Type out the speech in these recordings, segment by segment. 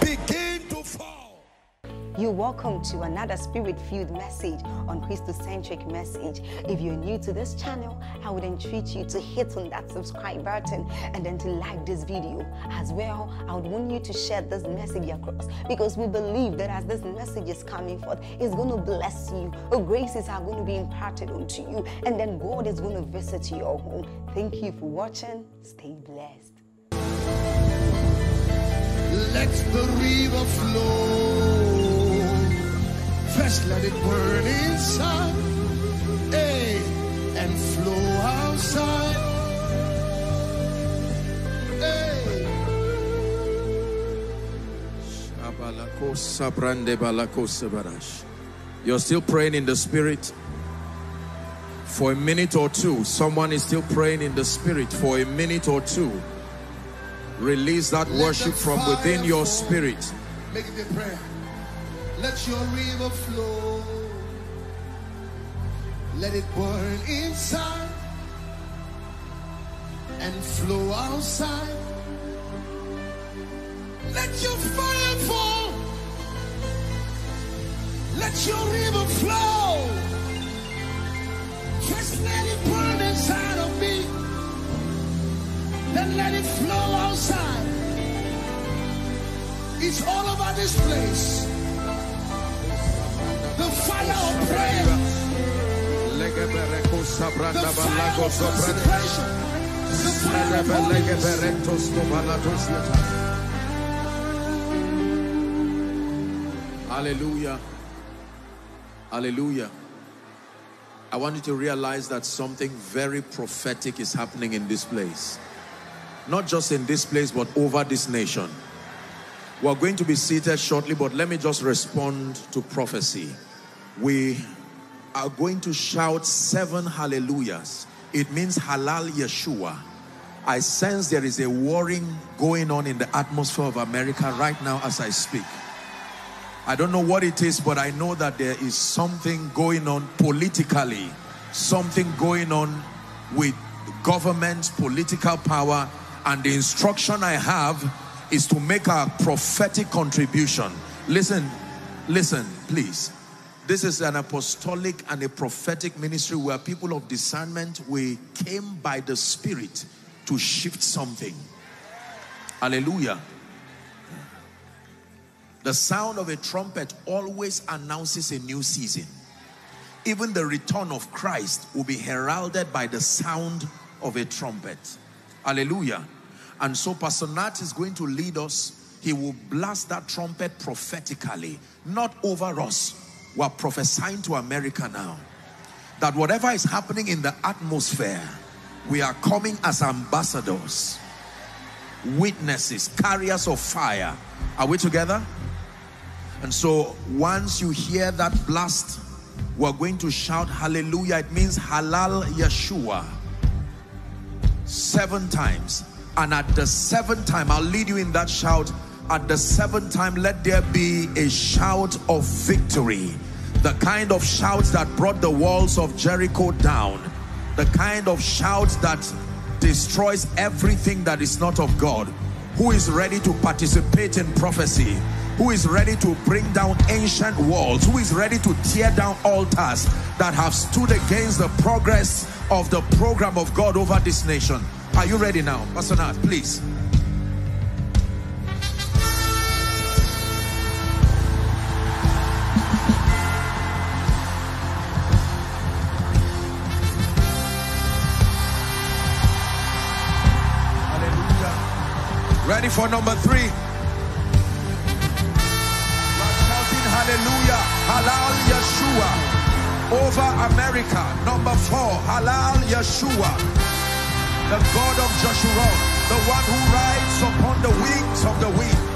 begin to fall. You're welcome to another spirit-filled message on Christocentric message. If you're new to this channel, I would entreat you to hit on that subscribe button and then to like this video. As well, I would want you to share this message across, because we believe that as this message is coming forth, it's going to bless you. Your graces are going to be imparted unto you, and then God is going to visit your home. Thank you for watching. Stay blessed. Let the river flow, fresh let it burn inside, hey, and flow outside, hey. You're still praying in the spirit for a minute or two. Someone is still praying in the spirit for a minute or two. Release that worship from within your spirit. Make it a prayer. Let your river flow. Let it burn inside and flow outside. Let your fire fall. Let your river flow. Just let it burn inside of me. Then let it flow outside. It's all over this place. The fire of prayer. The fire of consecration. The fire of holiness. Hallelujah. Hallelujah. I want you to realize that something very prophetic is happening in this place. Not just in this place, but over this nation. We're going to be seated shortly, but let me just respond to prophecy. We are going to shout 7 hallelujahs. It means halal Yeshua. I sense there is a warring going on in the atmosphere of America right now as I speak. I don't know what it is, but I know that there is something going on politically, something going on with government, political power. And the instruction I have is to make a prophetic contribution. Listen, please. This is an apostolic and a prophetic ministry where people of discernment, we came by the Spirit to shift something. Hallelujah. The sound of a trumpet always announces a new season. Even the return of Christ will be heralded by the sound of a trumpet. Hallelujah. And so Pastor Nat is going to lead us. He will blast that trumpet prophetically, not over us. We are prophesying to America now, that whatever is happening in the atmosphere, we are coming as ambassadors, witnesses, carriers of fire. Are we together? And so once you hear that blast, we're going to shout hallelujah. It means halal Yeshua. 7 times. And at the 7th time, I'll lead you in that shout. At the 7th time, let there be a shout of victory. The kind of shouts that brought the walls of Jericho down. The kind of shouts that destroys everything that is not of God. Who is ready to participate in prophecy? Who is ready to bring down ancient walls? Who is ready to tear down altars that have stood against the progress of the program of God over this nation? Are you ready now? Pastor Nat, please. Hallelujah. Ready for number 3. Hallelujah, halal Yeshua, over America. Number 4, halal Yeshua, the God of Jeshurun, the one who rides upon the wings of the wind.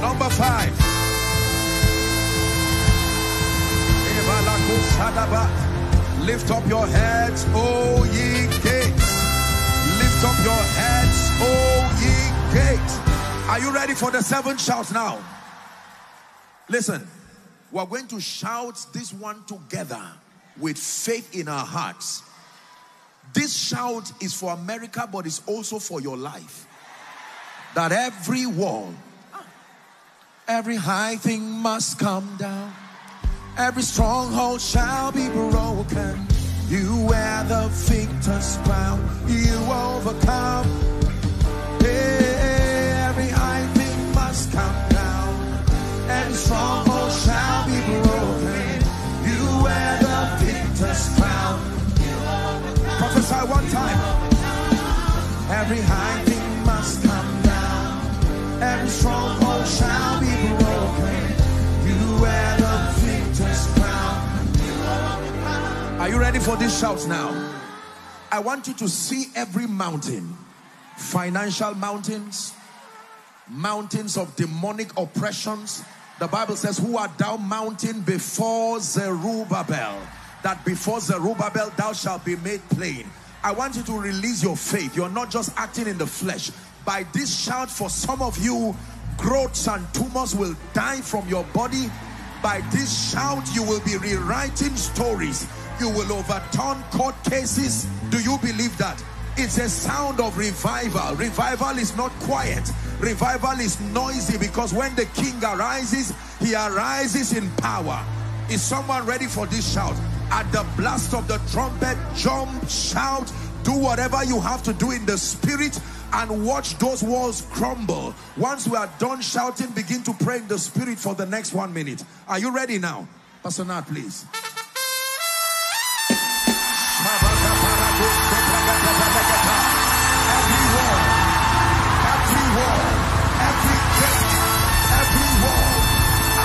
Number 5. Lift up your heads, O ye gates. Lift up your heads, O ye gates. Are you ready for the seven shouts now? Listen, we are going to shout this one together with faith in our hearts. This shout is for America, but it's also for your life. That every wall, every high thing must come down. Every stronghold shall be broken. You wear the victor's crown. You overcome. Every high thing must come down. Every stronghold shall be broken. You wear the victor's crown. Prophesy one time. Every high thing must come down. Every stronghold shall be broken. You wear the victor's crown. Are you ready for these shouts now? I want you to see every mountain. Financial mountains. Mountains of demonic oppressions. The Bible says, who art thou mountain before Zerubbabel? That before Zerubbabel thou shalt be made plain. I want you to release your faith. You're not just acting in the flesh. By this shout, for some of you, growths and tumors will die from your body. By this shout, you will be rewriting stories. You will overturn court cases. Do you believe that? It's a sound of revival. Revival is not quiet. Revival is noisy, because when the king arises, he arises in power. Is someone ready for this shout? At the blast of the trumpet, jump, shout, do whatever you have to do in the spirit, and watch those walls crumble. Once we are done shouting, begin to pray in the spirit for the next 1 minute. Are you ready now? Pastor Nat, please. Every wall,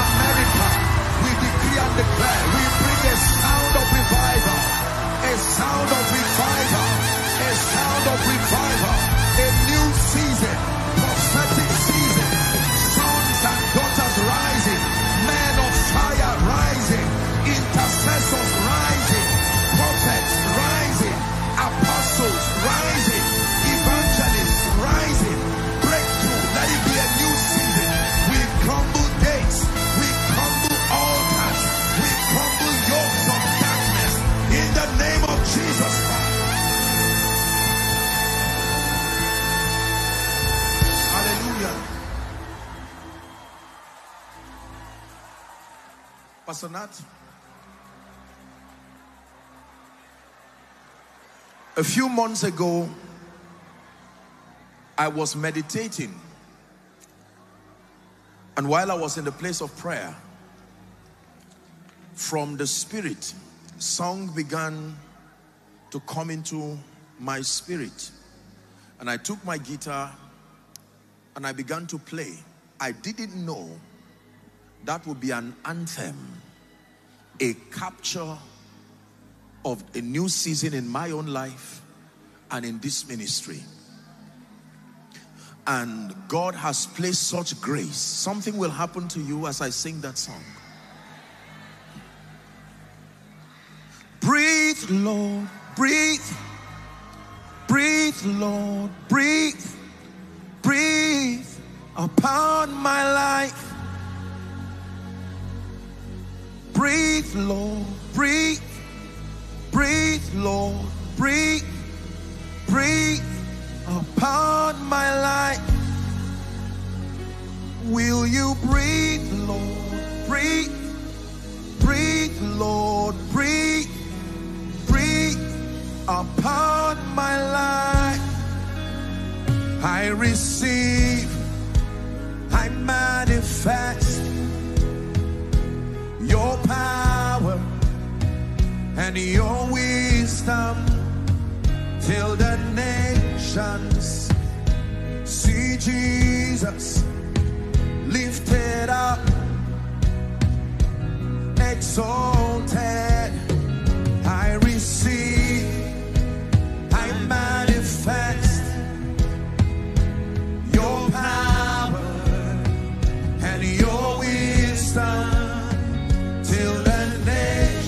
America, we decree and declare, we bring a sound of revival, a sound of revival, a sound of revival. A new season, prophetic season, sons and daughters rising, men of fire rising, intercessors rising, prophets rising, apostles rising, evangelists rising, breakthrough. Let it be a new season. We crumble gates, we crumble altars, we crumble yokes of darkness in the name of Jesus Christ. Pastor Nat, a few months ago, I was meditating, and while I was in the place of prayer, from the spirit, song began to come into my spirit, and I took my guitar and I began to play. I didn't know that would be an anthem, a capture of a new season in my own life and in this ministry. And God has placed such grace. Something will happen to you as I sing that song. Breathe, Lord, breathe. Breathe, Lord, breathe. Breathe upon my life. Breathe, Lord, breathe. Breathe, Lord, breathe. Breathe upon my life. Will you breathe, Lord, breathe. Breathe, Lord, breathe. Breathe upon my life. I receive, I manifest your power and your wisdom, till the nations see Jesus lifted up, exalted. I receive, I manifest your power and your wisdom. Till the day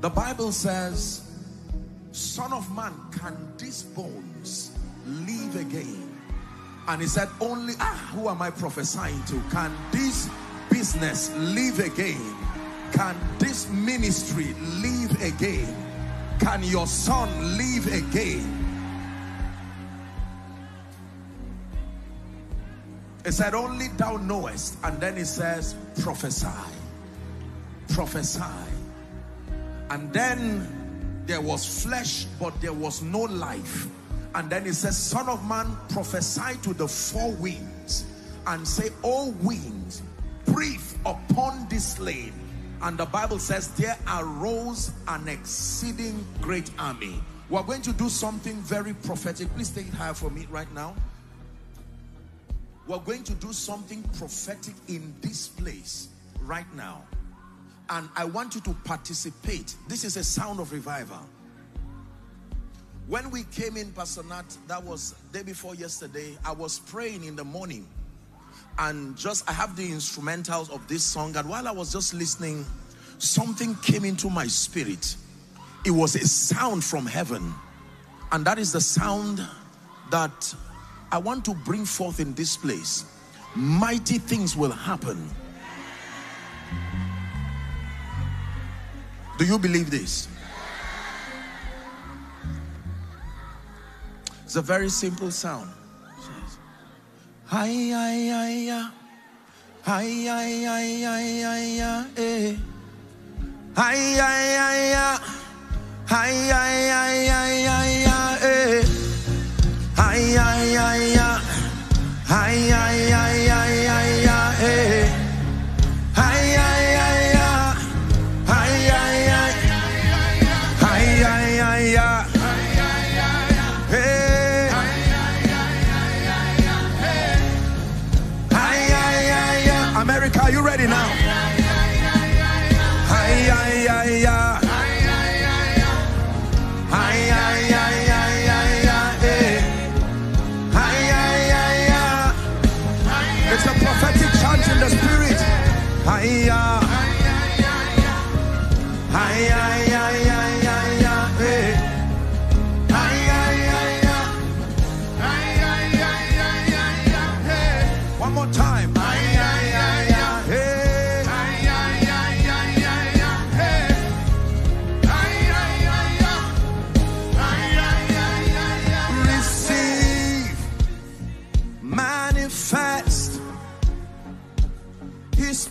The Bible says, Son of man, can these bones live again? And he said, only, who am I prophesying to? Can this business live again? Can this ministry live again? Can your son live again? He said, only thou knowest. And then he says, prophesy, prophesy. And then there was flesh, but there was no life. And then it says, Son of man, prophesy to the four winds and say, O winds, breathe upon this land. And the Bible says, there arose an exceeding great army. We're going to do something very prophetic. Please take it higher for me right now. We're going to do something prophetic in this place right now. And I want you to participate. This is a sound of revival. When we came in, Pastor Nat, that was day before yesterday, I was praying in the morning. And I have the instrumentals of this song. And while I was just listening, something came into my spirit. It was a sound from heaven. And that is the sound that I want to bring forth in this place. Mighty things will happen. Do you believe this? It's a very simple sound. Ay ay ay ay ay ay ay ay ay ay ay ay ay ay ay. Are you ready now? It's a prophetic chant in the spirit. One more time.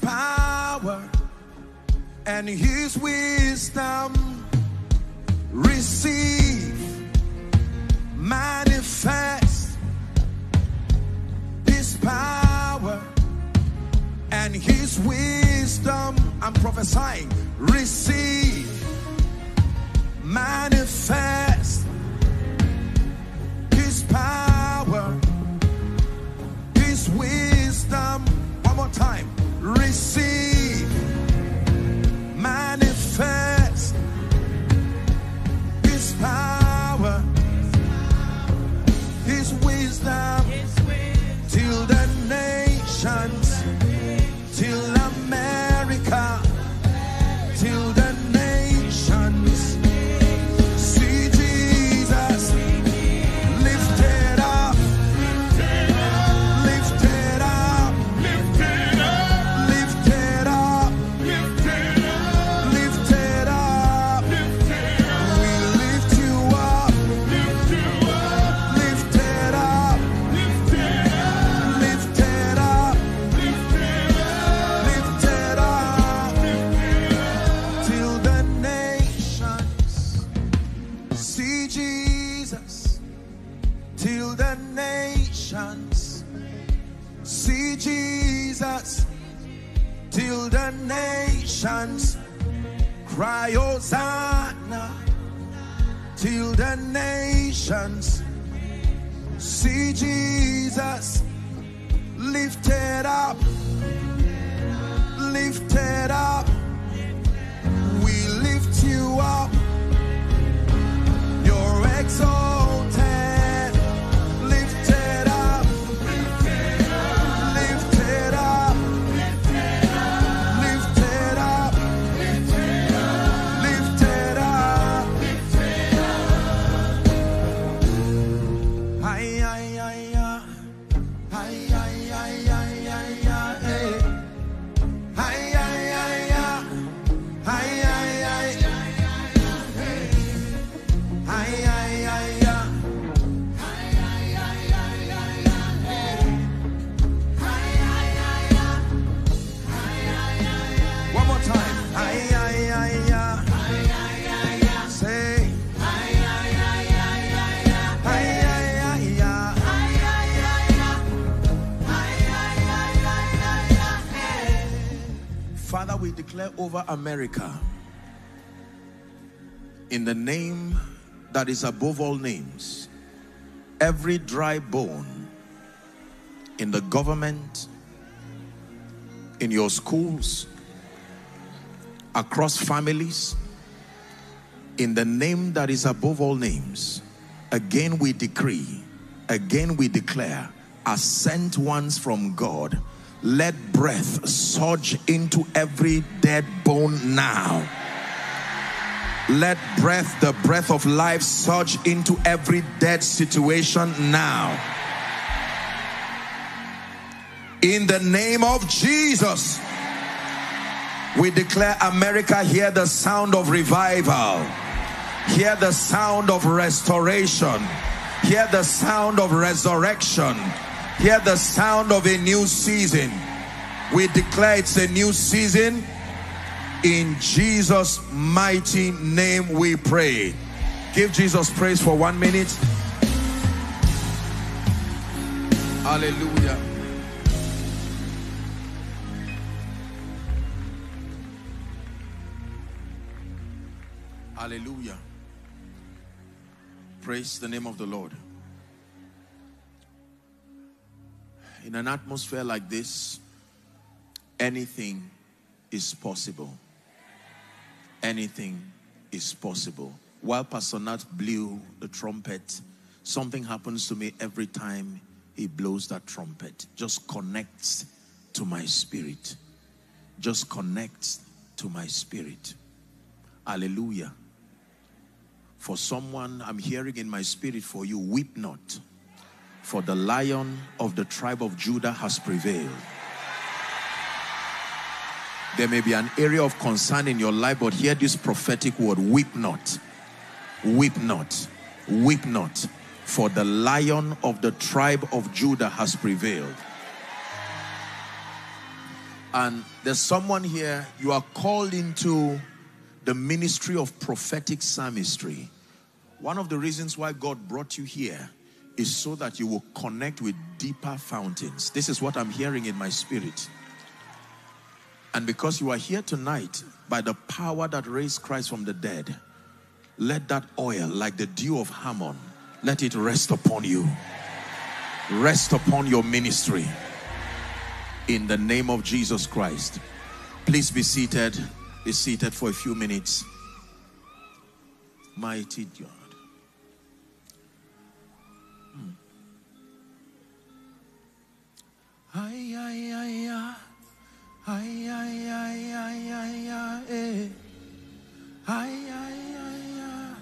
Power and his wisdom, receive, manifest his power and his wisdom. I'm prophesying, receive, manifest his power, his wisdom. One more time. Receive, manifest his power, his wisdom, till the nations, till America, till the nations see Jesus lifted up. Till the nations cry Hosanna, till the nations see Jesus lifted up, lifted up. We lift you up, you're exalted. Father, we declare over America, in the name that is above all names, every dry bone in the government, in your schools, across families, in the name that is above all names, again we decree, again we declare, as sent ones from God, let breath surge into every dead bone now. Let breath, the breath of life, surge into every dead situation now. In the name of Jesus, we declare, America, hear the sound of revival. Hear the sound of restoration. Hear the sound of resurrection. Hear the sound of a new season. We declare it's a new season. In Jesus' mighty name we pray. Give Jesus praise for 1 minute. Hallelujah. Hallelujah. Praise the name of the Lord. In an atmosphere like this, anything is possible. Anything is possible. While Pastor Nat blew the trumpet, something happens to me every time he blows that trumpet. Just connects to my spirit. Just connects to my spirit. Hallelujah. For someone, I'm hearing in my spirit for you, weep not. For the Lion of the tribe of Judah has prevailed. There may be an area of concern in your life, but hear this prophetic word, weep not. Weep not. Weep not. For the Lion of the tribe of Judah has prevailed. And there's someone here, you are called into the ministry of prophetic psalmistry. One of the reasons why God brought you here is so that you will connect with deeper fountains. This is what I'm hearing in my spirit. And because you are here tonight, by the power that raised Christ from the dead, let that oil, like the dew of Hermon, let it rest upon you. Rest upon your ministry. In the name of Jesus Christ. Please be seated. Be seated for a few minutes. Mighty God. Ay, ay, ay, ay, ay, ay, ay, ay, ay, ay, eh. Ay, ay, ay, ay.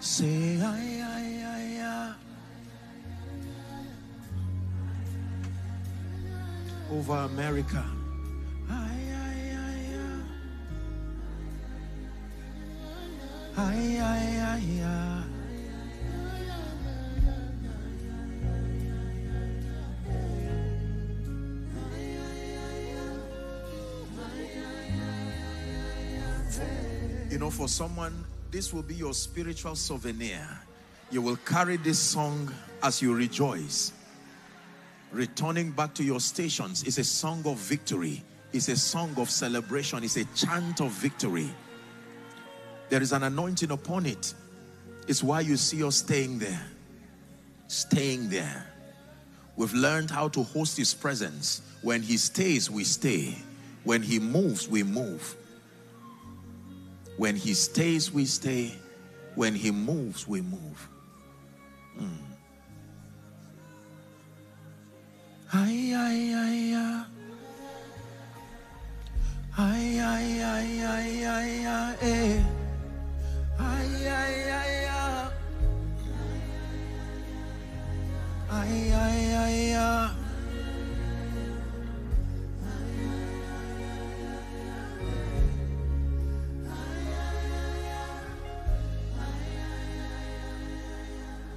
Say, ay, ay, ay, ay. Over America. Ay, ay, ay, ay. Ay, ay, ay, ay. You know, for someone, this will be your spiritual souvenir. You will carry this song as you rejoice. Returning back to your stations is a song of victory. It's a song of celebration. It's a chant of victory. There is an anointing upon it. It's why you see us staying there. Staying there. We've learned how to host his presence. When he stays, we stay. When he moves, we move. When he stays, we stay. When he moves, we move. Ay, ay, ay, ay. Ay, ay, ay, ay, ay, ay, eh. Ay, ay, ay, ay. Ay, ay, ay, ay.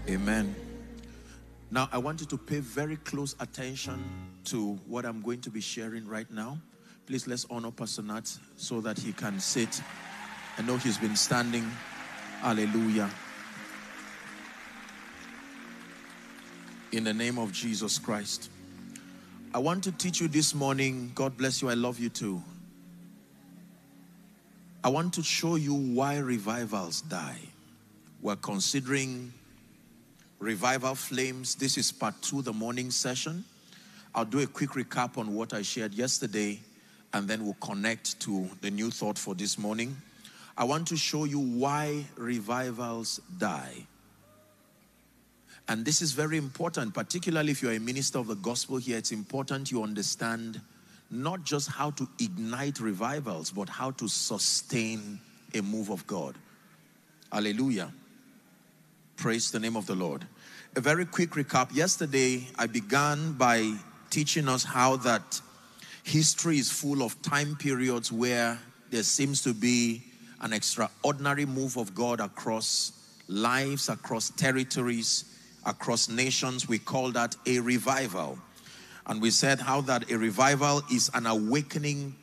Amen. Now, I want you to pay very close attention to what I'm going to be sharing right now. Please, let's honor Pastor Nat so that he can sit. I know he's been standing. Hallelujah. In the name of Jesus Christ. I want to teach you this morning. God bless you. I love you too. I want to show you why revivals die. We're considering revival flames. This is part 2, the morning session. I'll do a quick recap on what I shared yesterday, and then we'll connect to the new thought for this morning. I want to show you why revivals die. And this is very important, particularly if you're a minister of the gospel here. It's important you understand not just how to ignite revivals, but how to sustain a move of God. Hallelujah. Praise the name of the Lord. A very quick recap. Yesterday, I began by teaching us how that history is full of time periods where there seems to be an extraordinary move of God across lives, across territories, across nations. We call that a revival. And we said how that a revival is an awakening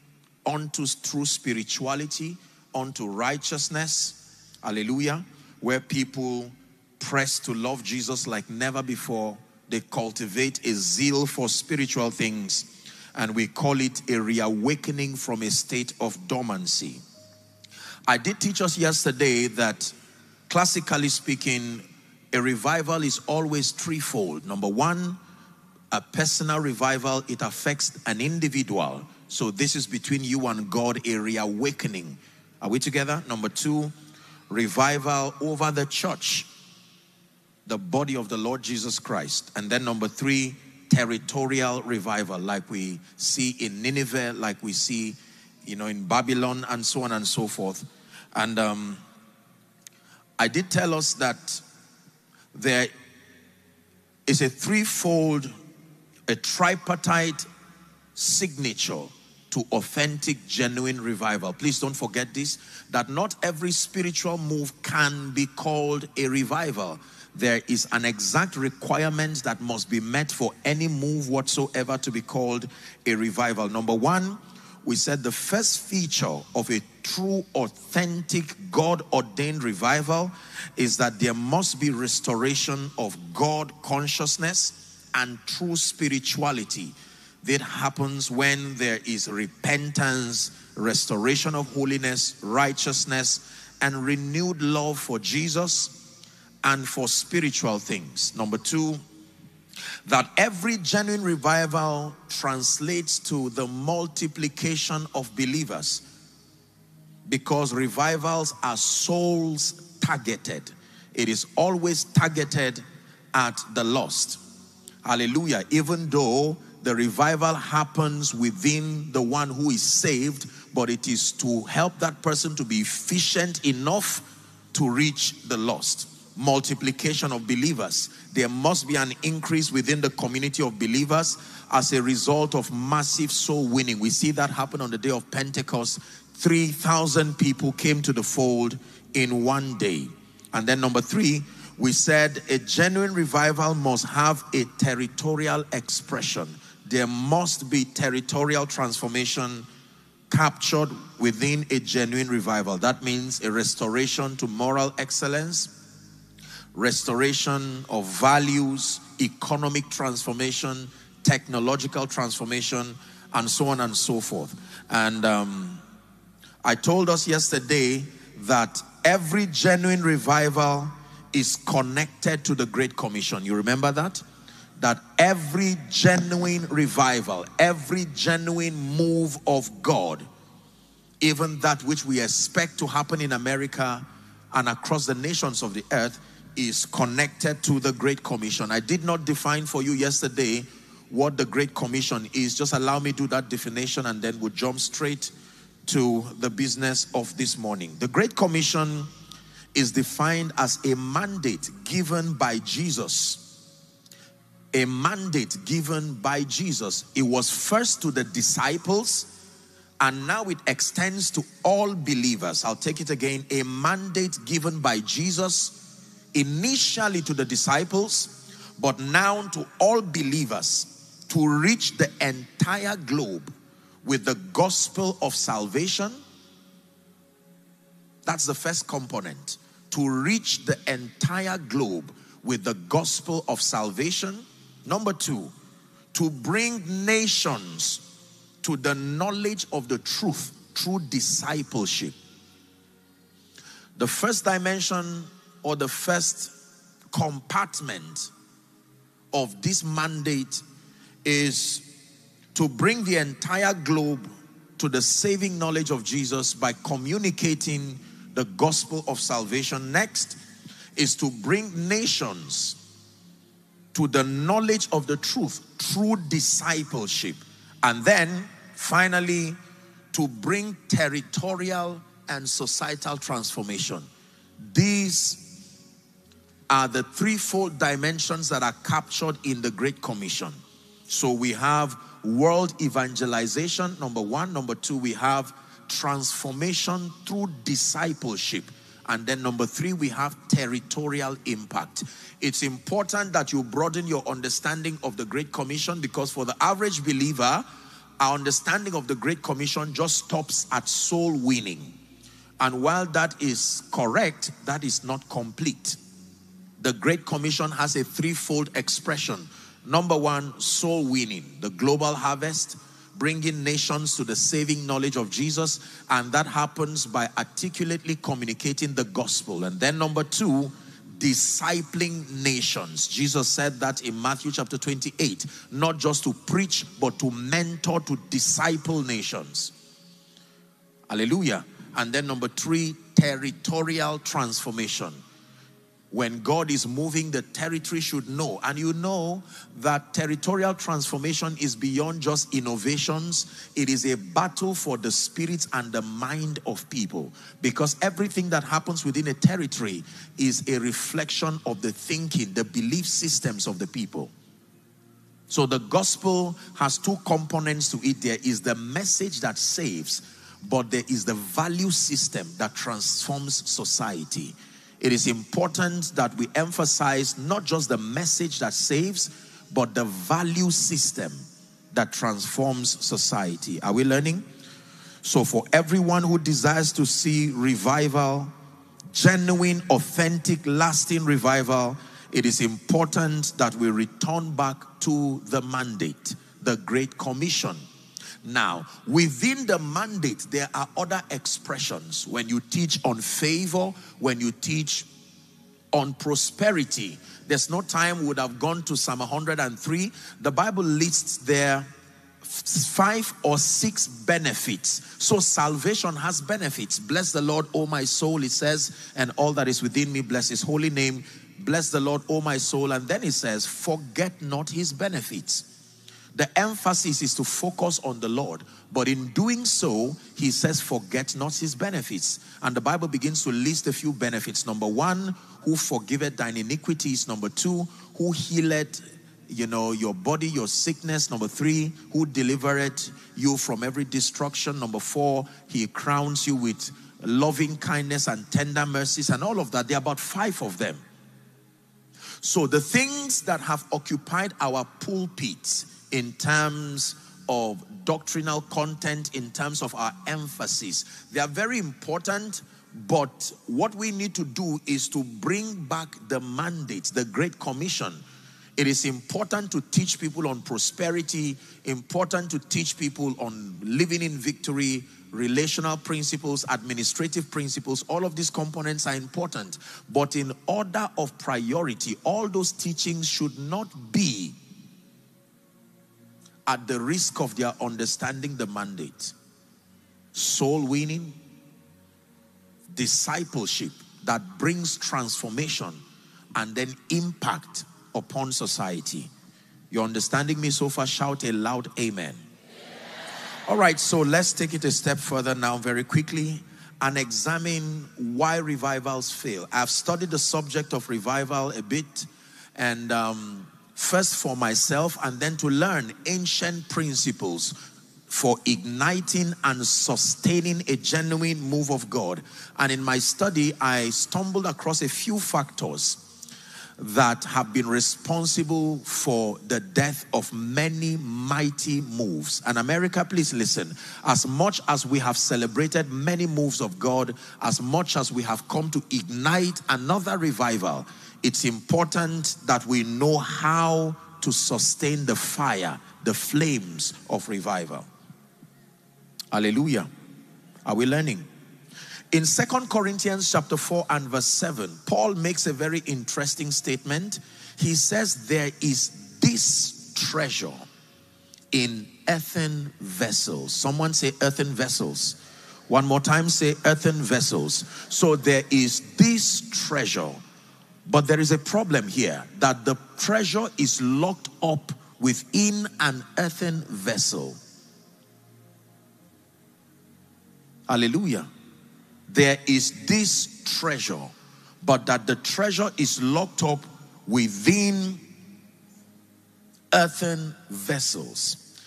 unto true spirituality, unto righteousness. Hallelujah. Where people press to love Jesus like never before. They cultivate a zeal for spiritual things, and we call it a reawakening from a state of dormancy. I did teach us yesterday that, classically speaking, a revival is always threefold. Number one, a personal revival. It affects an individual. So this is between you and God, a reawakening. Are we together? Number two, revival over the church, the body of the Lord Jesus Christ. And then number three, territorial revival, like we see in Nineveh, like we see, you know, in Babylon, and so on and so forth. And I did tell us that there is a threefold, a tripartite signature to authentic, genuine revival. Please don't forget this, that not every spiritual move can be called a revival. There is an exact requirement that must be met for any move whatsoever to be called a revival. Number one, we said the first feature of a true, authentic, God-ordained revival is that there must be restoration of God consciousness and true spirituality. That happens when there is repentance, restoration of holiness, righteousness, and renewed love for Jesus and for spiritual things. Number two, that every genuine revival translates to the multiplication of believers, because revivals are souls targeted. It is always targeted at the lost. Hallelujah. Even though the revival happens within the one who is saved, but it is to help that person to be efficient enough to reach the lost. Multiplication of believers. There must be an increase within the community of believers as a result of massive soul winning. We see that happen on the day of Pentecost. 3,000 people came to the fold in one day. And then number three, we said a genuine revival must have a territorial expression. There must be territorial transformation captured within a genuine revival. That means a restoration to moral excellence, restoration of values, economic transformation, technological transformation, and so on and so forth. And I told us yesterday that every genuine revival is connected to the Great Commission. You remember that? That every genuine revival, every genuine move of God, even that which we expect to happen in America and across the nations of the earth, is connected to the Great Commission. I did not define for you yesterday what the Great Commission is. Just allow me to do that definition, and then we'll jump straight to the business of this morning. The Great Commission is defined as a mandate given by Jesus. A mandate given by Jesus. It was first to the disciples, and now it extends to all believers. I'll take it again. A mandate given by Jesus initially to the disciples, but now to all believers, to reach the entire globe with the gospel of salvation. That's the first component. To reach the entire globe with the gospel of salvation. Number two, to bring nations to the knowledge of the truth through discipleship. The first dimension or the first compartment of this mandate is to bring the entire globe to the saving knowledge of Jesus by communicating the gospel of salvation. Next is to bring nations to the knowledge of the truth through discipleship. And then finally, to bring territorial and societal transformation. These are the threefold dimensions that are captured in the Great Commission. So we have world evangelization, number one. Number two, we have transformation through discipleship. And then number three, we have territorial impact. It's important that you broaden your understanding of the Great Commission, because for the average believer, our understanding of the Great Commission just stops at soul winning. And while that is correct, that is not complete. The Great Commission has a threefold expression. Number one, soul winning, the global harvest, bringing nations to the saving knowledge of Jesus, and that happens by articulately communicating the gospel. And then number two, discipling nations. Jesus said that in Matthew chapter 28, not just to preach, but to mentor, to disciple nations. Hallelujah. And then number three, territorial transformation. When God is moving, the territory should know. And you know that territorial transformation is beyond just innovations. It is a battle for the spirits and the mind of people. Because everything that happens within a territory is a reflection of the thinking, the belief systems of the people. So the gospel has two components to it. There is the message that saves, but there is the value system that transforms society. It is important that we emphasize not just the message that saves, but the value system that transforms society. Are we learning? So for everyone who desires to see revival, genuine, authentic, lasting revival, it is important that we return back to the mandate, the Great Commission. Now, within the mandate, there are other expressions. When you teach on favor, when you teach on prosperity, there's no time we would have gone to Psalm 103. The Bible lists there 5 or 6 benefits. So salvation has benefits. Bless the Lord, O my soul, it says, and all that is within me, bless his holy name. Bless the Lord, O my soul. And then it says, forget not his benefits. The emphasis is to focus on the Lord. But in doing so, he says, forget not his benefits. And the Bible begins to list a few benefits. Number one, who forgiveth thine iniquities. Number two, who healeth, your body, your sickness. Number three, who delivereth you from every destruction. Number four, he crowns you with loving kindness and tender mercies and all of that. There are about 5 of them. So the things that have occupied our pulpits, in terms of doctrinal content, in terms of our emphasis, they are very important, but what we need to do is to bring back the mandate, the Great Commission. It is important to teach people on prosperity, important to teach people on living in victory, relational principles, administrative principles. All of these components are important, but in order of priority, all those teachings should not be at the risk of their understanding the mandate. Soul winning, discipleship that brings transformation, and then impact upon society. You're understanding me so far? Shout a loud amen. Yeah. All right, so let's take it a step further now very quickly and examine why revivals fail. I've studied the subject of revival a bit, and first for myself, and then to learn ancient principles for igniting and sustaining a genuine move of God. And in my study, I stumbled across a few factors that have been responsible for the death of many mighty moves. And America, please listen. As much as we have celebrated many moves of God, as much as we have come to ignite another revival, it's important that we know how to sustain the fire, the flames of revival. Hallelujah. Are we learning? In 2 Corinthians chapter 4 and verse 7, Paul makes a very interesting statement. He says, there is this treasure in earthen vessels. Someone say earthen vessels. One more time, say earthen vessels. So there is this treasure. But there is a problem here, that the treasure is locked up within an earthen vessel. Hallelujah. There is this treasure, but that the treasure is locked up within earthen vessels.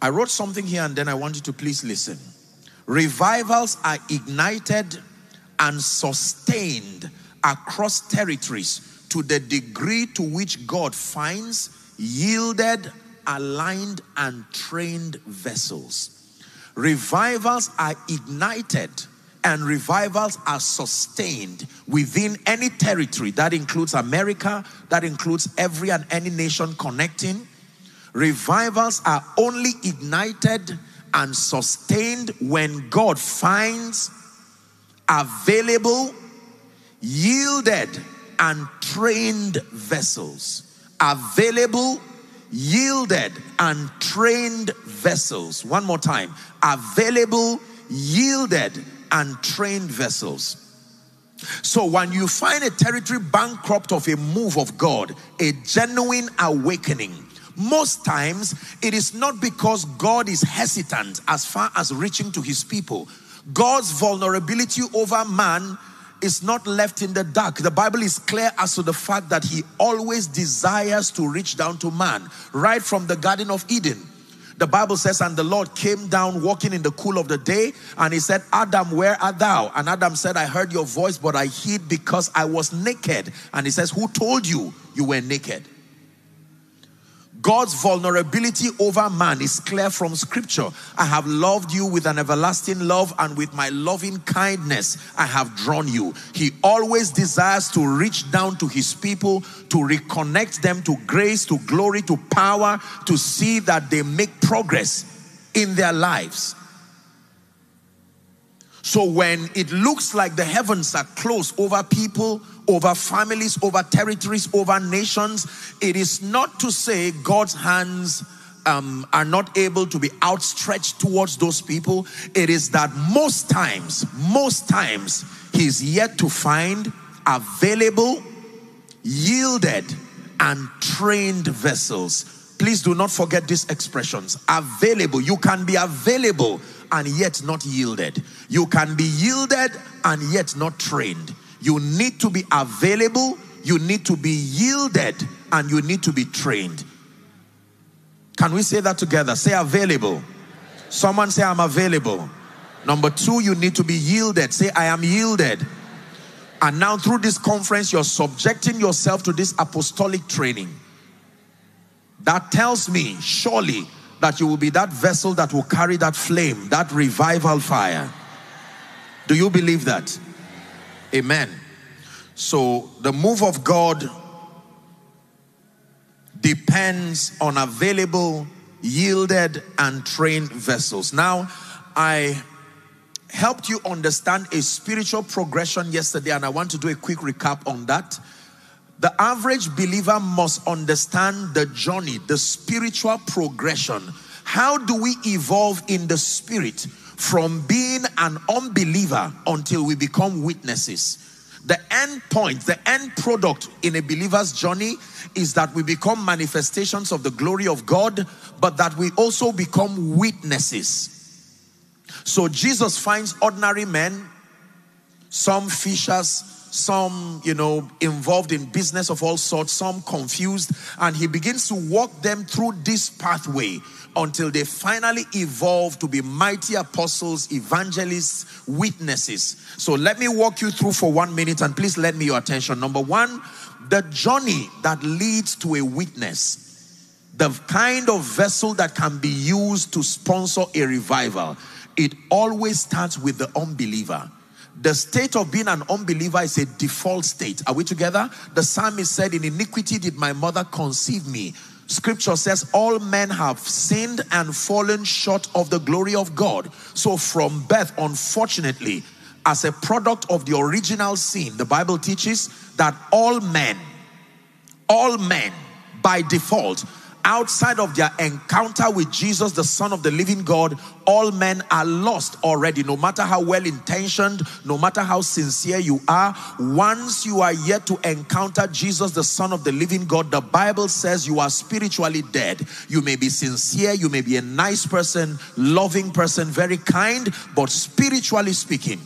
I wrote something here and then I want you to please listen. Revivals are ignited and sustained across territories to the degree to which God finds yielded, aligned, and trained vessels. Revivals are ignited and revivals are sustained within any territory. That includes America. That includes every and any nation connecting. Revivals are only ignited and sustained when God finds available, yielded, and trained vessels. Available, yielded, and trained vessels. One more time. Available, yielded, and trained vessels. So when you find a territory bankrupt of a move of God, a genuine awakening, most times it is not because God is hesitant as far as reaching to his people. God's vulnerability over man is not left in the dark. The Bible is clear as to the fact that he always desires to reach down to man. Right from the Garden of Eden, the Bible says, and the Lord came down walking in the cool of the day, and he said, Adam, where art thou? And Adam said, I heard your voice, but I hid because I was naked. And he says, who told you you were naked? God's vulnerability over man is clear from scripture. I have loved you with an everlasting love, and with my loving kindness I have drawn you. He always desires to reach down to his people, to reconnect them to grace, to glory, to power, to see that they make progress in their lives. So when it looks like the heavens are closed over people, over families, over territories, over nations, it is not to say God's hands are not able to be outstretched towards those people. It is that most times, he's yet to find available, yielded, and trained vessels. Please do not forget these expressions. Available. You can be available and yet not yielded. You can be yielded and yet not trained. You need to be available, you need to be yielded, and you need to be trained. Can we say that together? Say available. Someone say I'm available. Number two, you need to be yielded. Say I am yielded. And now through this conference, you're subjecting yourself to this apostolic training. That tells me surely that you will be that vessel that will carry that flame, that revival fire. Do you believe that? Amen. So the move of God depends on available, yielded, and trained vessels. Now, I helped you understand a spiritual progression yesterday, and I want to do a quick recap on that. The average believer must understand the journey, the spiritual progression. How do we evolve in the spirit? From being an unbeliever until we become witnesses. The end point, the end product in a believer's journey is that we become manifestations of the glory of God, but that we also become witnesses. So Jesus finds ordinary men, some fishers, some, involved in business of all sorts, some confused, and he begins to walk them through this pathway until they finally evolve to be mighty apostles, evangelists, witnesses. So let me walk you through for 1 minute, and please lend me your attention. Number one, the journey that leads to a witness. The kind of vessel that can be used to sponsor a revival. It always starts with the unbeliever. The state of being an unbeliever is a default state. Are we together? The psalmist said, "In iniquity did my mother conceive me." Scripture says, all men have sinned and fallen short of the glory of God. So from birth, unfortunately, as a product of the original sin, the Bible teaches that all men by default, outside of their encounter with Jesus, the Son of the living God, all men are lost already. No matter how well-intentioned, no matter how sincere you are, once you are yet to encounter Jesus, the Son of the living God, the Bible says you are spiritually dead. You may be sincere, you may be a nice person, loving person, very kind, but spiritually speaking.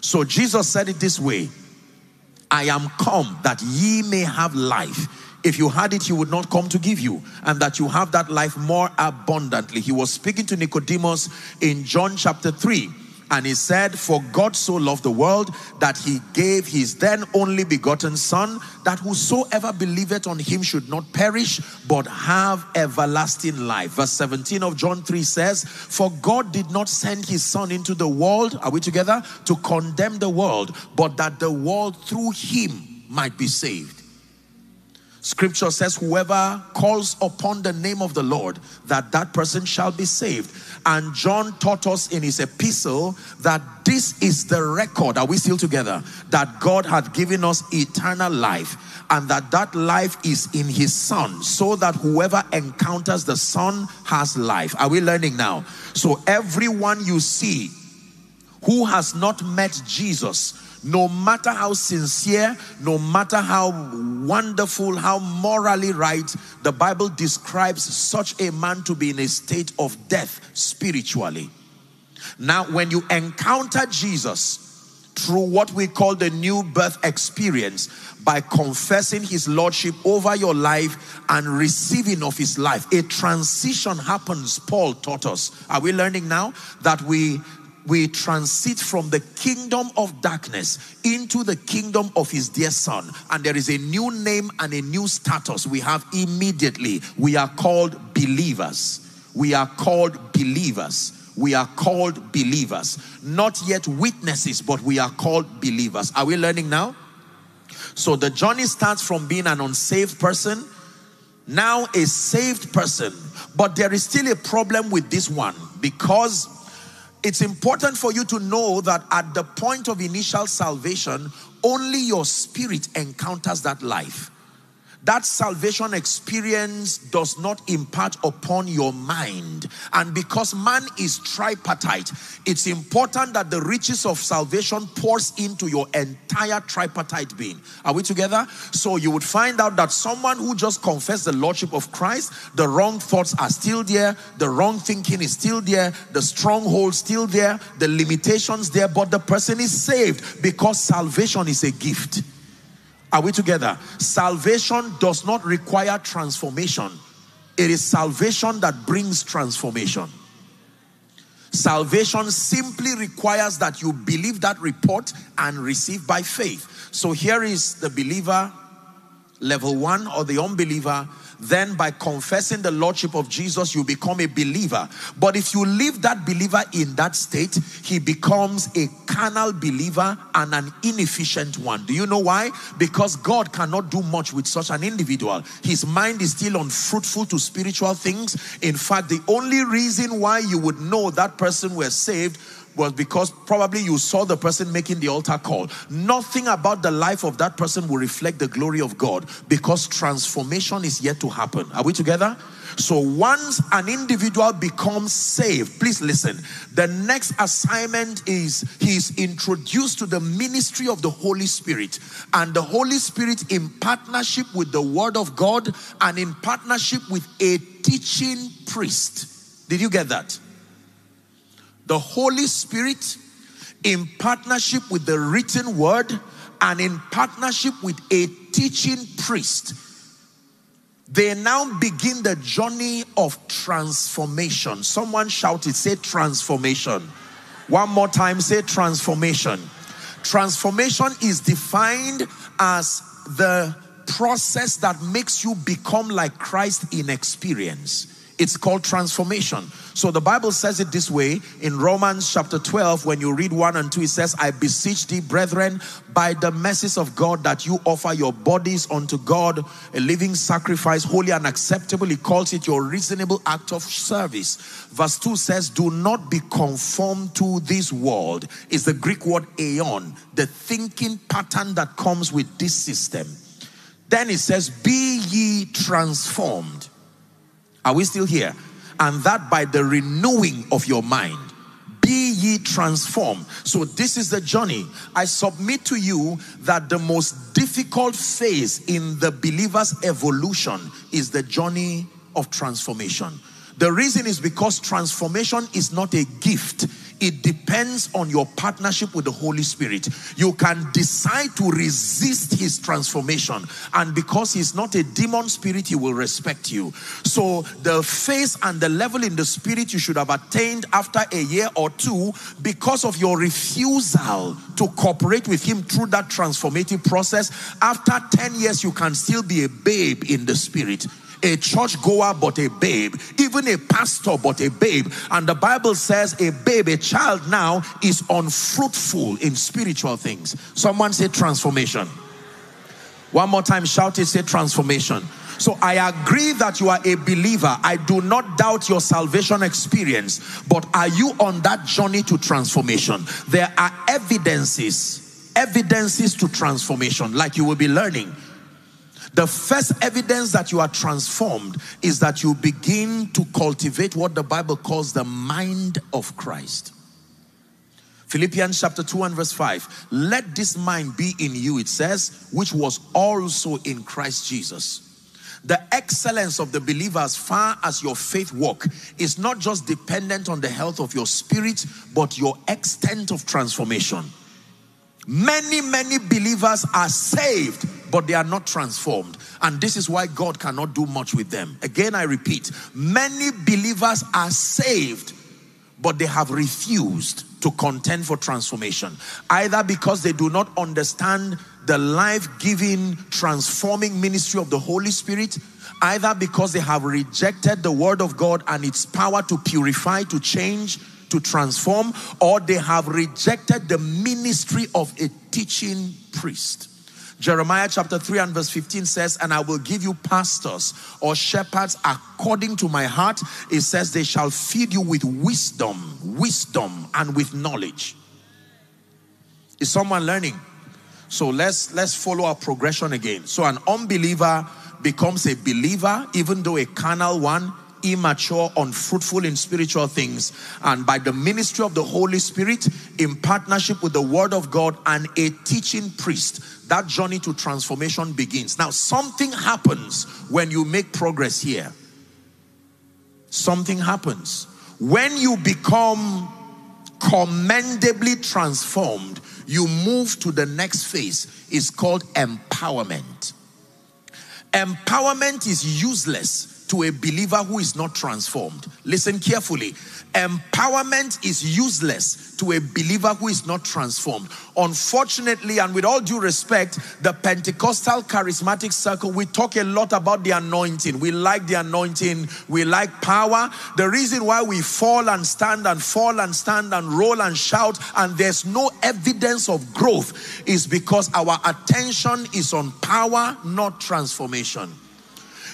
So Jesus said it this way, "I am come that ye may have life. If you had it, you would not come to give you, and that you have that life more abundantly." He was speaking to Nicodemus in John chapter 3, and he said, "For God so loved the world that he gave his then only begotten Son, that whosoever believeth on him should not perish, but have everlasting life." Verse 17 of John 3 says, "For God did not send his Son into the world," are we together? "To condemn the world, but that the world through him might be saved." Scripture says, "Whoever calls upon the name of the Lord, that person shall be saved." And John taught us in his epistle that this is the record, are we still together? That God had given us eternal life, and that life is in his Son, so that whoever encounters the Son has life. Are we learning now? So everyone you see who has not met Jesus, no matter how sincere, no matter how wonderful, how morally right, the Bible describes such a man to be in a state of death spiritually. Now, when you encounter Jesus through what we call the new birth experience, by confessing his lordship over your life and receiving of his life, a transition happens. Paul taught us. Are we learning now? That we transit from the kingdom of darkness into the kingdom of his dear Son. And there is a new name and a new status we have immediately. We are called believers. We are called believers. We are called believers. Not yet witnesses, but we are called believers. Are we learning now? So the journey starts from being an unsaved person, now a saved person. But there is still a problem with this one, because it's important for you to know that at the point of initial salvation, only your spirit encounters that life. That salvation experience does not impart upon your mind. And because man is tripartite, it's important that the riches of salvation pours into your entire tripartite being. Are we together? So you would find out that someone who just confessed the lordship of Christ, the wrong thoughts are still there, the wrong thinking is still there, the stronghold still there, the limitations there, but the person is saved, because salvation is a gift. Are we together? Salvation does not require transformation. It is salvation that brings transformation. Salvation simply requires that you believe that report and receive by faith. So here is the believer, level one, or the unbeliever. Then by confessing the lordship of Jesus, you become a believer. But if you leave that believer in that state, he becomes a carnal believer and an inefficient one. Do you know why? Because God cannot do much with such an individual. His mind is still unfruitful to spiritual things. In fact, the only reason why you would know that person was saved was because probably you saw the person making the altar call. Nothing about the life of that person will reflect the glory of God, because transformation is yet to happen. Are we together? So once an individual becomes saved, please listen, the next assignment is he's introduced to the ministry of the Holy Spirit. And the Holy Spirit, in partnership with the Word of God and in partnership with a teaching priest. Did you get that? The Holy Spirit in partnership with the written word and in partnership with a teaching priest, they now begin the journey of transformation. Someone shouted, say transformation. One more time, say transformation. Transformation is defined as the process that makes you become like Christ in experience. It's called transformation. So the Bible says it this way in Romans chapter 12, when you read 1 and 2, it says, I beseech thee, brethren, by the mercies of God, that you offer your bodies unto God, a living sacrifice, holy and acceptable. He calls it your reasonable act of service. Verse 2 says, do not be conformed to this world. It's the Greek word aion, the thinking pattern that comes with this system. Then it says, be ye transformed. Are we still here? And that by the renewing of your mind. Be ye transformed. So this is the journey. I submit to you that the most difficult phase in the believer's evolution is the journey of transformation. The reason is because transformation is not a gift. It depends on your partnership with the Holy Spirit. You can decide to resist his transformation, and because he's not a demon spirit, he will respect you. So the phase and the level in the spirit you should have attained after a year or two, because of your refusal to cooperate with him through that transformative process, after 10 years you can still be a babe in the spirit. A churchgoer, but a babe. Even a pastor, but a babe. And the Bible says a babe, a child now, is unfruitful in spiritual things. Someone say transformation. One more time, shout it, say transformation. So I agree that you are a believer. I do not doubt your salvation experience. But are you on that journey to transformation? There are evidences to transformation, like you will be learning. The first evidence that you are transformed is that you begin to cultivate what the Bible calls the mind of Christ. Philippians chapter 2 and verse 5. Let this mind be in you, it says, which was also in Christ Jesus. The excellence of the believer as far as your faith walk is not just dependent on the health of your spirit, but your extent of transformation. Many believers are saved, but they are not transformed. And this is why God cannot do much with them. Again, I repeat, many believers are saved, but they have refused to contend for transformation. Either because they do not understand the life-giving, transforming ministry of the Holy Spirit, either because they have rejected the Word of God and its power to purify, to change, to transform, or they have rejected the ministry of a teaching priest. Jeremiah chapter 3 and verse 15 says, and I will give you pastors or shepherds according to my heart. It says they shall feed you with wisdom and with knowledge. Is someone learning? So let's follow our progression again. So an unbeliever becomes a believer, even though a carnal one, immature, unfruitful in spiritual things, and by the ministry of the Holy Spirit in partnership with the Word of God and a teaching priest, that journey to transformation begins. Now something happens when you make progress here. Something happens. When you become commendably transformed, you move to the next phase. It's called empowerment. Empowerment is useless to a believer who is not transformed. Listen carefully. Empowerment is useless to a believer who is not transformed. Unfortunately, and with all due respect, the Pentecostal charismatic circle, we talk a lot about the anointing. We like the anointing. We like power. The reason why we fall and stand and roll and shout and there's no evidence of growth is because our attention is on power, not transformation.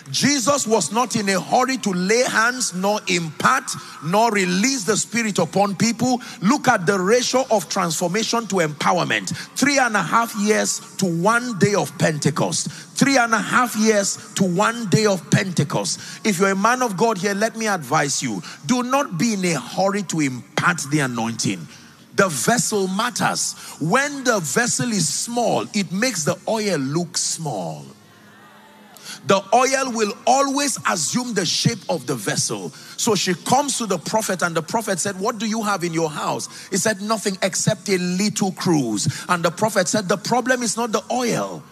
Jesus was not in a hurry to lay hands, nor impart, nor release the Spirit upon people. Look at the ratio of transformation to empowerment. 3.5 years to 1 day of Pentecost. 3.5 years to 1 day of Pentecost. If you're a man of God here, let me advise you. Do not be in a hurry to impart the anointing. The vessel matters. When the vessel is small, it makes the oil look small. The oil will always assume the shape of the vessel. So she comes to the prophet, and the prophet said, what do you have in your house? He said, nothing except a little cruse. And the prophet said, the problem is not the oil,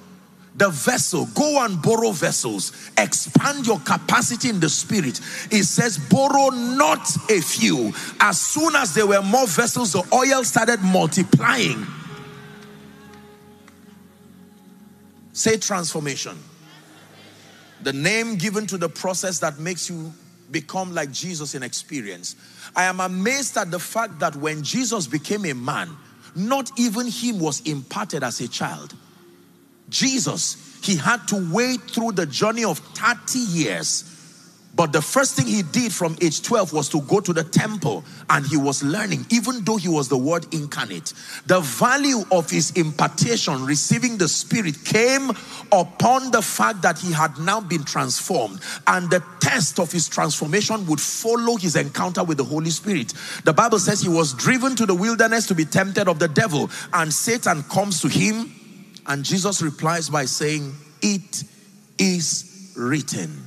the vessel. Go and borrow vessels. Expand your capacity in the spirit. It says, borrow not a few. As soon as there were more vessels, the oil started multiplying. Say transformation. The name given to the process that makes you become like Jesus in experience. I am amazed at the fact that when Jesus became a man, not even him was imparted as a child. Jesus, he had to wait through the journey of 30 years. But the first thing he did from age 12 was to go to the temple, and he was learning, even though he was the Word incarnate. The value of his impartation, receiving the Spirit, came upon the fact that he had now been transformed. And the test of his transformation would follow his encounter with the Holy Spirit. The Bible says he was driven to the wilderness to be tempted of the devil. And Satan comes to him, and Jesus replies by saying, "It is written."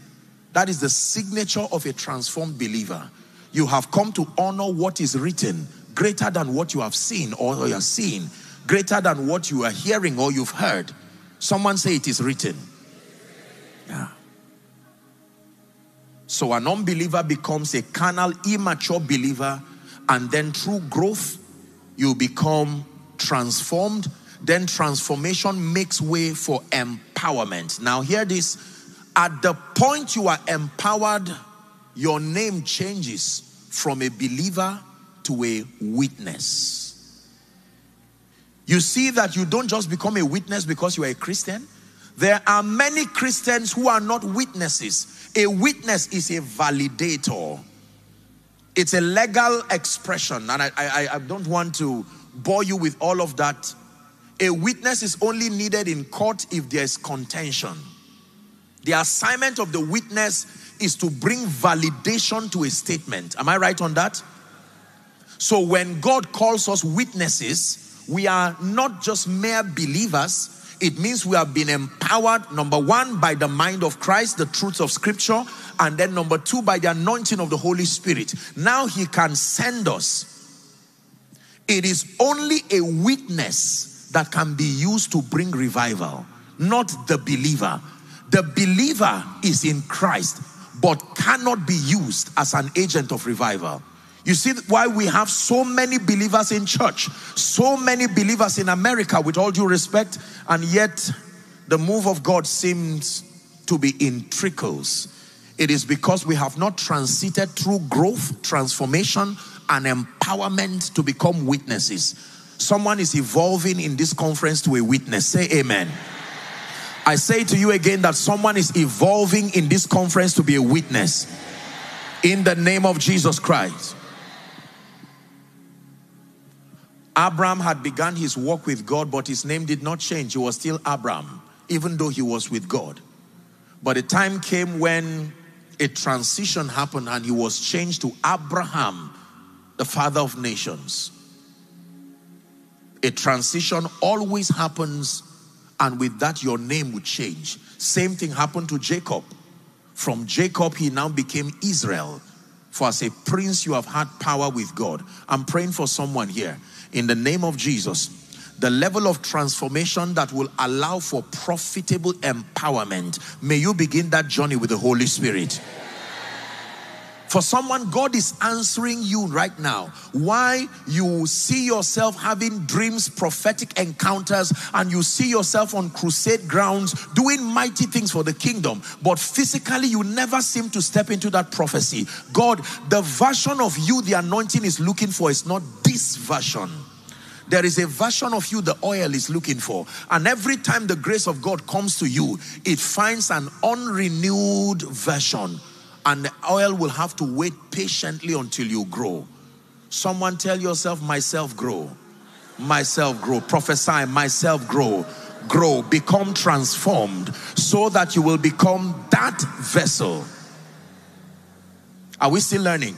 That is the signature of a transformed believer. You have come to honor what is written, greater than what you have seen or you are seeing, greater than what you are hearing or you've heard. Someone say, it is written. Yeah. So an unbeliever becomes a carnal, immature believer, and then through growth, you become transformed. Then transformation makes way for empowerment. Now hear this. At the point you are empowered, your name changes from a believer to a witness. You see that you don't just become a witness because you are a Christian. There are many Christians who are not witnesses. A witness is a validator. It's a legal expression, and I don't want to bore you with all of that. A witness is only needed in court if there is contention. The assignment of the witness is to bring validation to a statement. Am I right on that? So when God calls us witnesses, we are not just mere believers. It means we have been empowered, number one, by the mind of Christ, the truths of Scripture, and then number two, by the anointing of the Holy Spirit. Now he can send us. It is only a witness that can be used to bring revival, not the believer. The believer is in Christ, but cannot be used as an agent of revival. You see why we have so many believers in church, so many believers in America, with all due respect, and yet the move of God seems to be in trickles. It is because we have not transited through growth, transformation, and empowerment to become witnesses. Someone is evolving in this conference to a witness. Say amen. I say to you again that someone is evolving in this conference to be a witness. In the name of Jesus Christ. Abram had begun his walk with God, but his name did not change. He was still Abram, even though he was with God. But a time came when a transition happened, and he was changed to Abraham, the father of nations. A transition always happens, and with that, your name would change. Same thing happened to Jacob. From Jacob, he now became Israel. For as a prince, you have had power with God. I'm praying for someone here. In the name of Jesus, the level of transformation that will allow for profitable empowerment. May you begin that journey with the Holy Spirit. For someone, God is answering you right now. Why you see yourself having dreams, prophetic encounters, and you see yourself on crusade grounds doing mighty things for the kingdom, but physically you never seem to step into that prophecy. God, the version of you the anointing is looking for is not this version. There is a version of you the oil is looking for. And every time the grace of God comes to you, it finds an unrenewed version. And the oil will have to wait patiently until you grow. Someone tell yourself, myself grow. Myself grow. Prophesy, myself grow. Grow. Become transformed so that you will become that vessel. Are we still learning?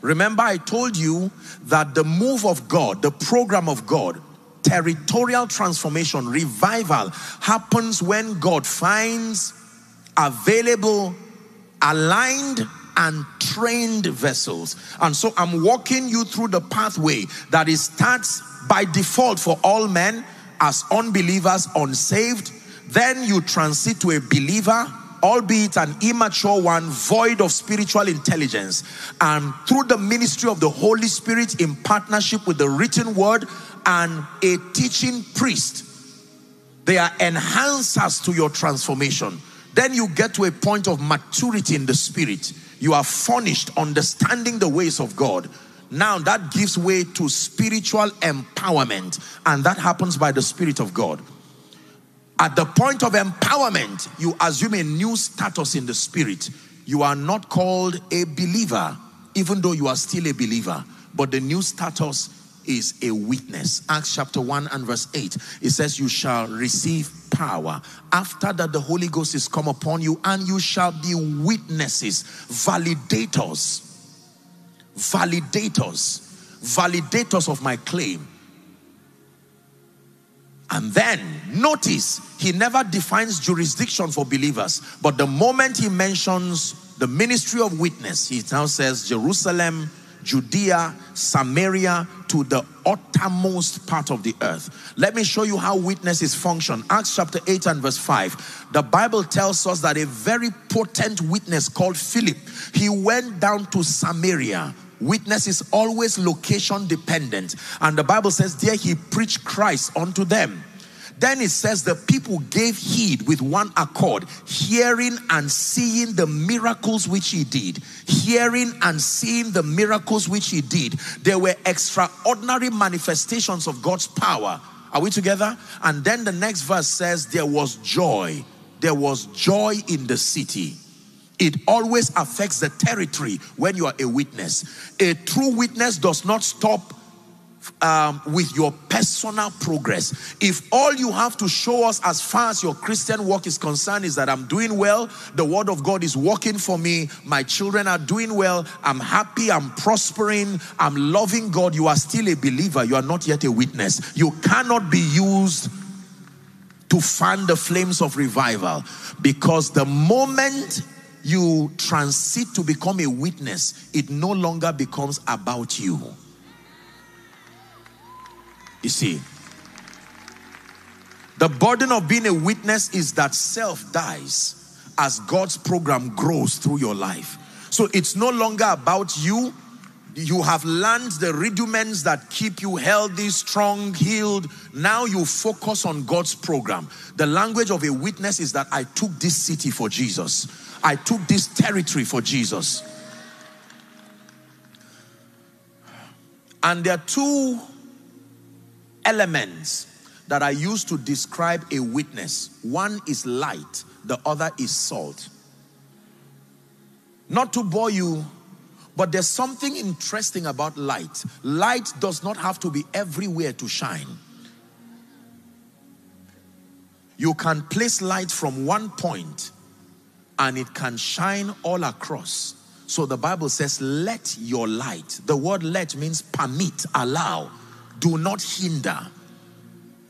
Remember, I told you that the move of God, the program of God, territorial transformation, revival, happens when God finds available, aligned, and trained vessels. And so I'm walking you through the pathway that it starts by default for all men as unbelievers, unsaved. Then you transit to a believer, albeit an immature one, void of spiritual intelligence. And through the ministry of the Holy Spirit in partnership with the written word and a teaching priest, they are enhancers to your transformation. Then you get to a point of maturity in the spirit. You are furnished, understanding the ways of God. Now that gives way to spiritual empowerment, and that happens by the Spirit of God. At the point of empowerment, you assume a new status in the spirit. You are not called a believer, even though you are still a believer. But the new status is a witness. Acts chapter 1 and verse 8. It says, you shall receive power after that the Holy Ghost is come upon you, and you shall be witnesses, validators of my claim. And then, notice, he never defines jurisdiction for believers. But the moment he mentions the ministry of witness, he now says Jerusalem, Judea, Samaria, to the uttermost part of the earth. Let me show you how witnesses function. Acts chapter 8 and verse 5. The Bible tells us that a very potent witness called Philip, he went down to Samaria. Witness is always location dependent. And the Bible says there he preached Christ unto them. Then it says the people gave heed with one accord, hearing and seeing the miracles which he did. Hearing and seeing the miracles which he did. There were extraordinary manifestations of God's power. Are we together? And then the next verse says there was joy. There was joy in the city. It always affects the territory when you are a witness. A true witness does not stop with your personal progress. If all you have to show us as far as your Christian walk is concerned is that I'm doing well, the word of God is working for me, my children are doing well, I'm happy, I'm prospering, I'm loving God, you are still a believer, you are not yet a witness. You cannot be used to fan the flames of revival, because the moment you transit to become a witness, it no longer becomes about you. You see, the burden of being a witness is that self dies as God's program grows through your life. So it's no longer about you. You have learned the rudiments that keep you healthy, strong, healed. Now you focus on God's program. The language of a witness is that I took this city for Jesus. I took this territory for Jesus. And there are two elements that I use to describe a witness. One is light, the other is salt. Not to bore you, but there's something interesting about light. Light does not have to be everywhere to shine. You can place light from one point and it can shine all across. So the Bible says, let your light. The word let means permit, allow, do not hinder.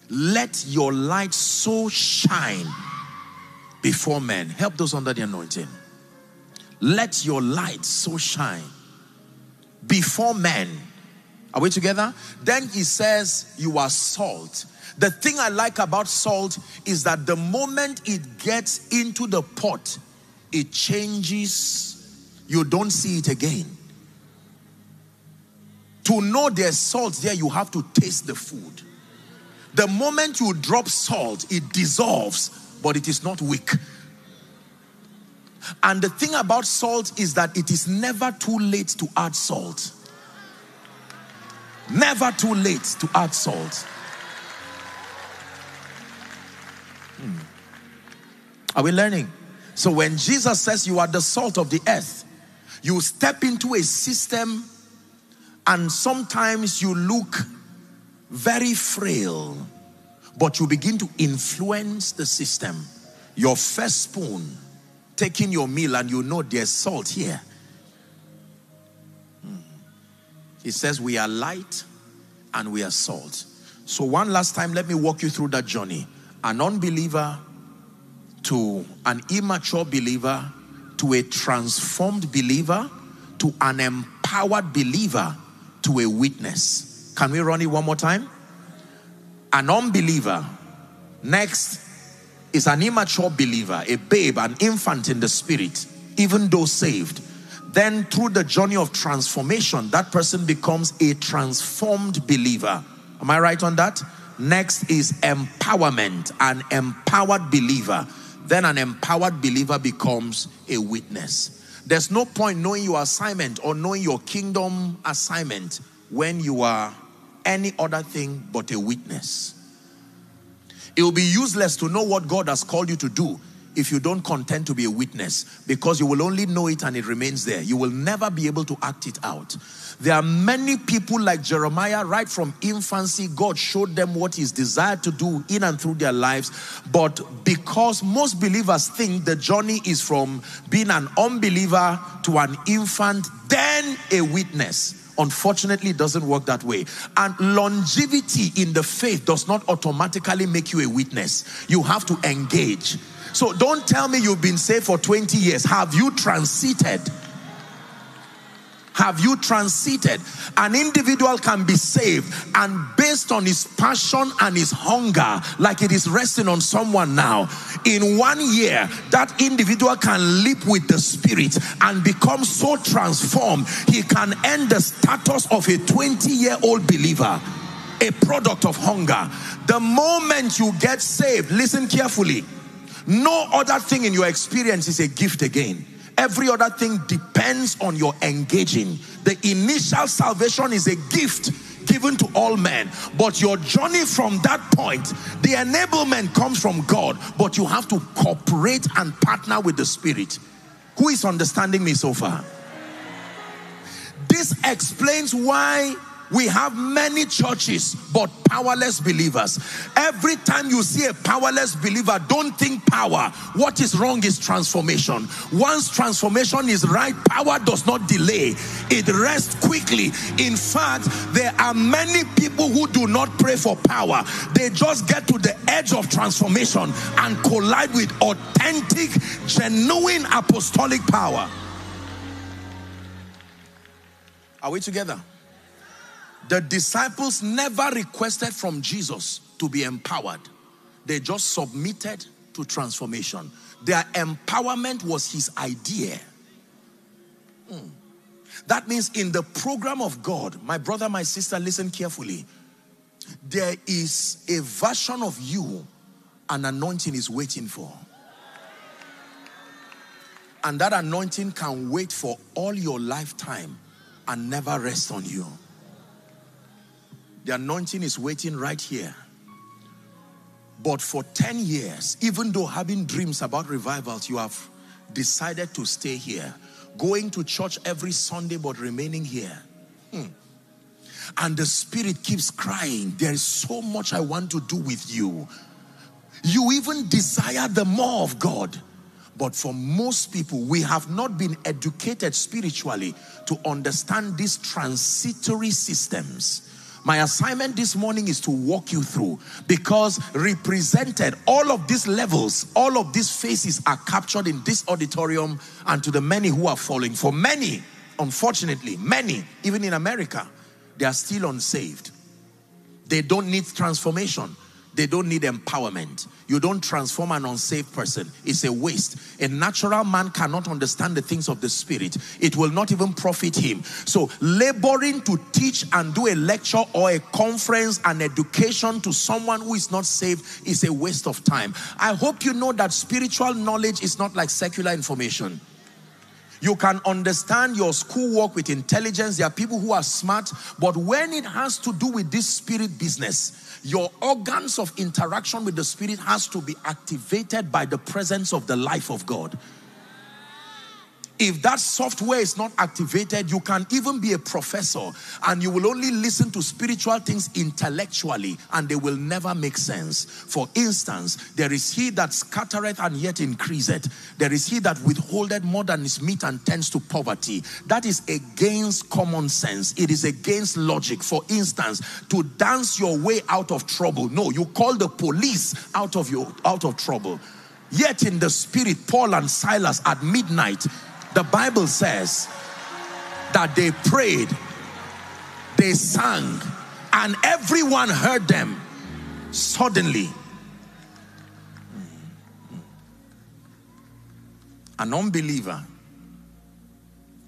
Let your light so shine before men. Help those under the anointing. Let your light so shine before men. Are we together? Then he says, you are salt. The thing I like about salt is that the moment it gets into the pot, it changes. You don't see it again. To know there's salt there, you have to taste the food. The moment you drop salt, it dissolves, but it is not weak. And the thing about salt is that it is never too late to add salt. Never too late to add salt. Are we learning? So when Jesus says you are the salt of the earth, you step into a system and sometimes you look very frail, but you begin to influence the system. Your first spoon, taking your meal, and you know there's salt here. It says we are light and we are salt. So one last time, let me walk you through that journey. An unbeliever, to an immature believer, to a transformed believer, to an empowered believer, to a witness. Can we run it one more time? An unbeliever. Next is an immature believer, a babe, an infant in the spirit, even though saved. Then through the journey of transformation, that person becomes a transformed believer. Am I right on that? Next is empowerment, an empowered believer. Then an empowered believer becomes a witness. There's no point knowing your assignment or knowing your kingdom assignment when you are any other thing but a witness. It will be useless to know what God has called you to do if you don't contend to be a witness, because you will only know it and it remains there. You will never be able to act it out. There are many people like Jeremiah. Right from infancy, God showed them what He's desired to do in and through their lives. But because most believers think the journey is from being an unbeliever to an infant, then a witness. Unfortunately, it doesn't work that way. And longevity in the faith does not automatically make you a witness. You have to engage. So don't tell me you've been saved for 20 years. Have you transited? Have you transited? An individual can be saved, and based on his passion and his hunger, like it is resting on someone now, in 1 year, that individual can leap with the Spirit and become so transformed, he can end the status of a 20-year-old believer, a product of hunger. The moment you get saved, listen carefully, no other thing in your experience is a gift again. Every other thing depends on your engaging. The initial salvation is a gift given to all men, but your journey from that point, the enablement comes from God, but you have to cooperate and partner with the Spirit. Who is understanding me so far? This explains why we have many churches but powerless believers. Every time you see a powerless believer, don't think power. What is wrong is transformation. Once transformation is right, power does not delay. It rests quickly. In fact, there are many people who do not pray for power. They just get to the edge of transformation and collide with authentic, genuine apostolic power. Are we together? The disciples never requested from Jesus to be empowered. They just submitted to transformation. Their empowerment was His idea. That means in the program of God, my brother, my sister, listen carefully. There is a version of you an anointing is waiting for. And that anointing can wait for all your lifetime and never rest on you. The anointing is waiting right here. But for 10 years, even though having dreams about revivals, you have decided to stay here, going to church every Sunday but remaining here. And the Spirit keeps crying, there is so much I want to do with you. You even desire the more of God. But for most people, we have not been educated spiritually to understand these transitory systems. My assignment this morning is to walk you through, because represented all of these levels, all of these faces are captured in this auditorium and to the many who are following. For many, unfortunately, many, even in America, they are still unsaved. They don't need transformation. They don't need empowerment. You don't transform an unsaved person. It's a waste. A natural man cannot understand the things of the Spirit. It will not even profit him. So laboring to teach and do a lecture or a conference and education to someone who is not saved is a waste of time. I hope you know that spiritual knowledge is not like secular information. You can understand your schoolwork with intelligence. There are people who are smart, but when it has to do with this spirit business, your organs of interaction with the Spirit has to be activated by the presence of the life of God. If that software is not activated, you can even be a professor and you will only listen to spiritual things intellectually and they will never make sense. For instance, there is he that scattereth and yet increaseth. There is he that withholdeth more than his meat and tends to poverty. That is against common sense. It is against logic. For instance, to dance your way out of trouble. No, you call the police out of trouble. Yet in the spirit, Paul and Silas at midnight, the Bible says that they prayed, they sang, and everyone heard them. Suddenly, an unbeliever,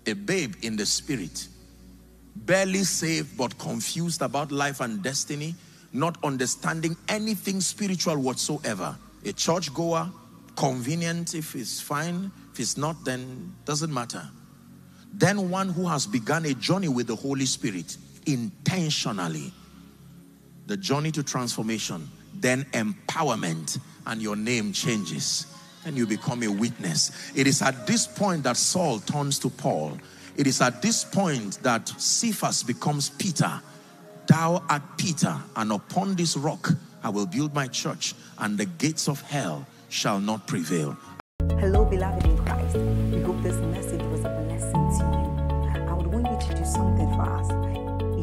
a babe in the spirit, barely saved but confused about life and destiny, not understanding anything spiritual whatsoever, a churchgoer, convenient if it's fine, if it's not then doesn't matter. Then one who has begun a journey with the Holy Spirit intentionally, the journey to transformation, then empowerment, and your name changes and you become a witness. It is at this point that Saul turns to Paul. It is at this point that Cephas becomes Peter. Thou art Peter, and upon this rock I will build my church, and the gates of hell shall not prevail. Hello, beloved in Christ. We hope this message was a blessing to you. I would want you to do something for us.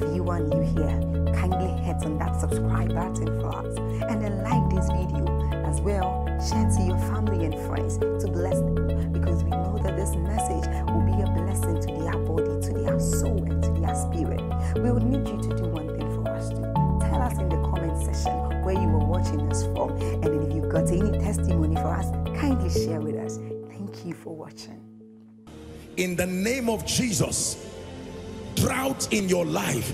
If you are new here, kindly hit on that subscribe button for us, and then like this video as well. Share to your family and friends to bless them, because we know that this message will be a blessing to their body, to their soul, and to their spirit. We would need you to do one thing for us too. Tell us in the comment section where you were watching us from, and then if you've got any testimony for us, kindly share with us. Thank you for watching. In the name of Jesus, drought in your life,